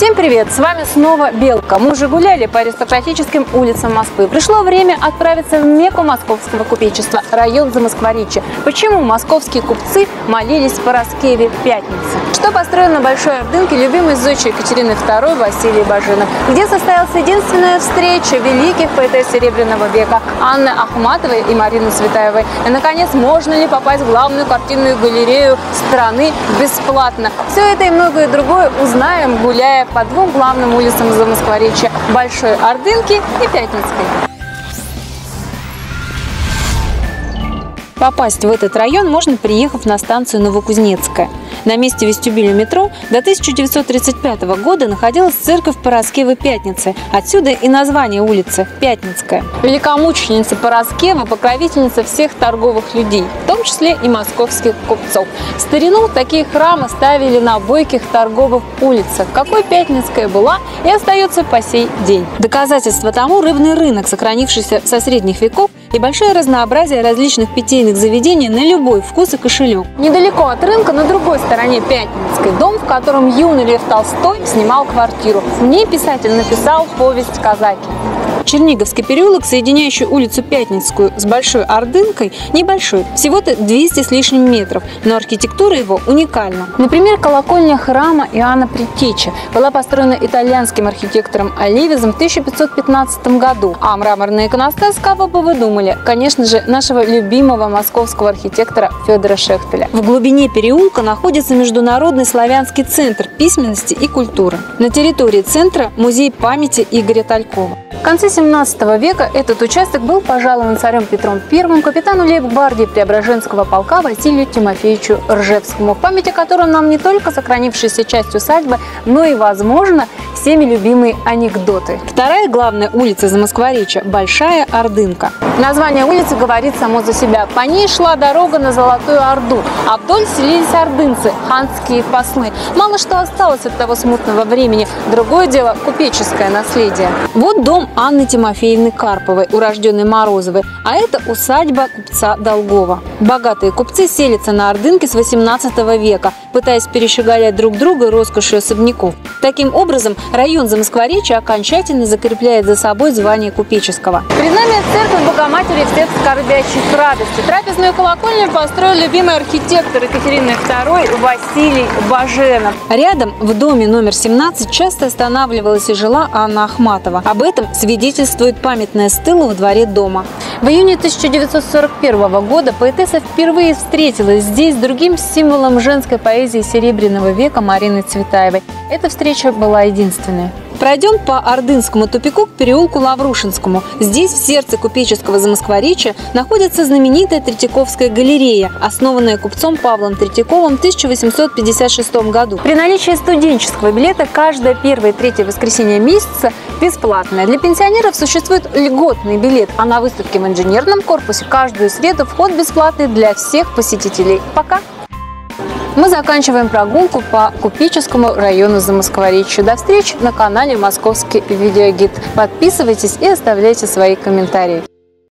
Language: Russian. Всем привет! С вами снова Белка. Мы уже гуляли по аристократическим улицам Москвы. Пришло время отправиться в Мекку московского купечества, район Замоскворечья. Почему московские купцы молились в Парасковье Пятницы? Что построено на Большой Ордынке любимой зодчей Екатерины II Василий Баженов, где состоялась единственная встреча великих поэтесс Серебряного века Анны Ахматовой и Марины Цветаевой. И, наконец, можно ли попасть в главную картинную галерею страны бесплатно? Все это и многое другое узнаем, гуляя по двум главным улицам Замоскворечья – Большой Ордынки и Пятницкой. Попасть в этот район можно, приехав на станцию Новокузнецкая. На месте вестибюля метро до 1935 года находилась церковь Параскевы Пятницы. Отсюда и название улицы – Пятницкая. Великомученица Параскева – покровительница всех торговых людей, в том числе и московских купцов. В старину такие храмы ставили на бойких торговых улицах, какой Пятницкая была и остается по сей день. Доказательство тому – рыбный рынок, сохранившийся со средних веков, и большое разнообразие различных питейных заведений на любой вкус и кошелек. Недалеко от рынка, на другой стороне Пятницкой, дом, в котором юный Лев Толстой снимал квартиру. В ней писатель написал повесть «Казаки». Черниговский переулок, соединяющий улицу Пятницкую с Большой Ордынкой, небольшой, всего-то 200 с лишним метров, но архитектура его уникальна. Например, колокольня храма Иоанна Предтечи была построена итальянским архитектором Оливизом в 1515 году, а мраморный иконостас, кого бы вы думали, конечно же, нашего любимого московского архитектора Федора Шехтеля. В глубине переулка находится Международный славянский центр письменности и культуры. На территории центра музей памяти Игоря Талькова. В конце 17 века этот участок был пожалован царем Петром I капитану лейб-гвардии Преображенского полка Василию Тимофеевичу Ржевскому, в память о котором нам не только сохранившаяся часть усадьбы, но и, возможно, всеми любимые анекдоты. Вторая главная улица Замоскворечья – Большая Ордынка. Название улицы говорит само за себя. По ней шла дорога на Золотую Орду, а вдоль селились ордынцы, ханские послы. Мало что осталось от того смутного времени. Другое дело – купеческое наследие. Вот дом Анны Тимофеевны Карповой, урожденной Морозовой, а это усадьба купца Долгова. Богатые купцы селятся на Ордынке с 18 века, пытаясь перещеголять друг друга роскошью особняков. Таким образом, район Замоскворечья окончательно закрепляет за собой звание купеческого. Перед нами церковь Богоматери в сердце скорбящих радости. Трапезную колокольню построил любимый архитектор Екатерины II Василий Баженов. Рядом, в доме номер 17, часто останавливалась и жила Анна Ахматова. Об этом свидетельствует памятная стела во дворе дома. В июне 1941 года поэтесса впервые встретилась здесь с другим символом женской поэзии Серебряного века Мариной Цветаевой. Эта встреча была единственной. Пройдем по Ордынскому тупику к переулку Лаврушинскому. Здесь, в сердце купеческого Замоскворечья, находится знаменитая Третьяковская галерея, основанная купцом Павлом Третьяковым в 1856 году. При наличии студенческого билета каждое первое и третье воскресенье месяца бесплатное. Для пенсионеров существует льготный билет, а на выставке в инженерном корпусе каждую среду вход бесплатный для всех посетителей. Пока! Мы заканчиваем прогулку по купеческому району Замоскворечья. До встречи на канале «Московский видеогид». Подписывайтесь и оставляйте свои комментарии.